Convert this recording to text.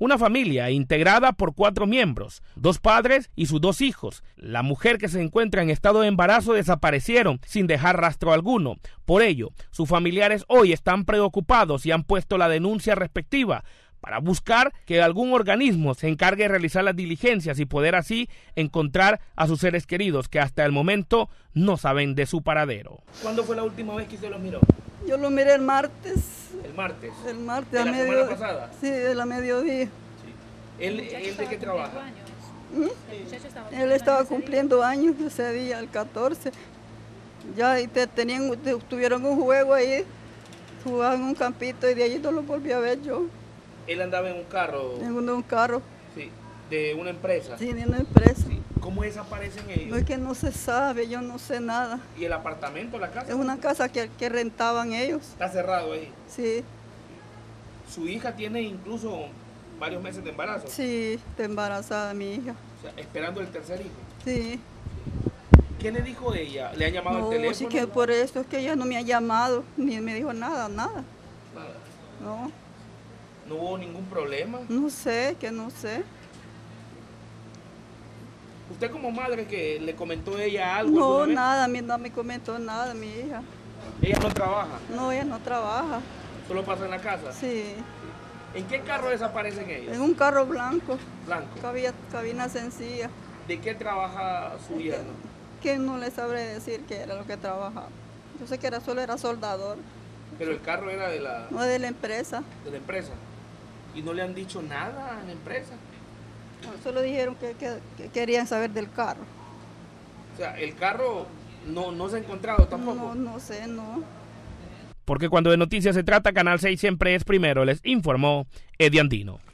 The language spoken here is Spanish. Una familia integrada por 4 miembros, 2 padres y sus 2 hijos. La mujer, que se encuentra en estado de embarazo, desaparecieron sin dejar rastro alguno. Por ello, sus familiares hoy están preocupados y han puesto la denuncia respectiva para buscar que algún organismo se encargue de realizar las diligencias y poder así encontrar a sus seres queridos, que hasta el momento no saben de su paradero. ¿Cuándo fue la última vez que usted los miró? Yo lo miré el martes. ¿El martes? El martes. ¿De la semana pasada? Sí, de la mediodía. Sí. ¿Él de qué trabaja? ¿Mm? Él estaba cumpliendo años ese día, el 14. Ya y tuvieron un juego ahí, jugaban un campito y de allí no lo volví a ver yo. ¿Él andaba en un carro? En un carro. Sí. ¿De una empresa? Sí, de una empresa. Sí. ¿Cómo desaparecen ellos? No, es que no se sabe, yo no sé nada. ¿Y el apartamento, la casa? Es una casa que rentaban ellos. ¿Está cerrado ahí? Sí. ¿Su hija tiene incluso varios meses de embarazo? Sí, está embarazada mi hija. O sea, esperando el tercer hijo. Sí. ¿Qué le dijo ella? ¿Le han llamado al teléfono? No, sí que por eso es que ella no me ha llamado, ni me dijo nada, nada. ¿Nada? No. ¿No hubo ningún problema? No sé, que no sé. ¿Usted como madre que le comentó ella algo? No, nada, a mí no me comentó nada, mi hija. ¿Ella no trabaja? No, ella no trabaja. ¿Solo pasa en la casa? Sí. ¿En qué carro desaparecen ellos? En un carro blanco. ¿Blanco? Cabina sencilla. ¿De qué trabaja su hija? Que no le sabré decir qué era lo que trabajaba. Yo sé que solo era soldador. ¿Pero el carro era de la...? No, de la empresa. ¿De la empresa? ¿Y no le han dicho nada a la empresa? Solo dijeron que querían saber del carro. O sea, ¿el carro no se ha encontrado tampoco? No, no sé, no. Porque cuando de noticias se trata, Canal 6 siempre es primero. Les informó Edi Andino.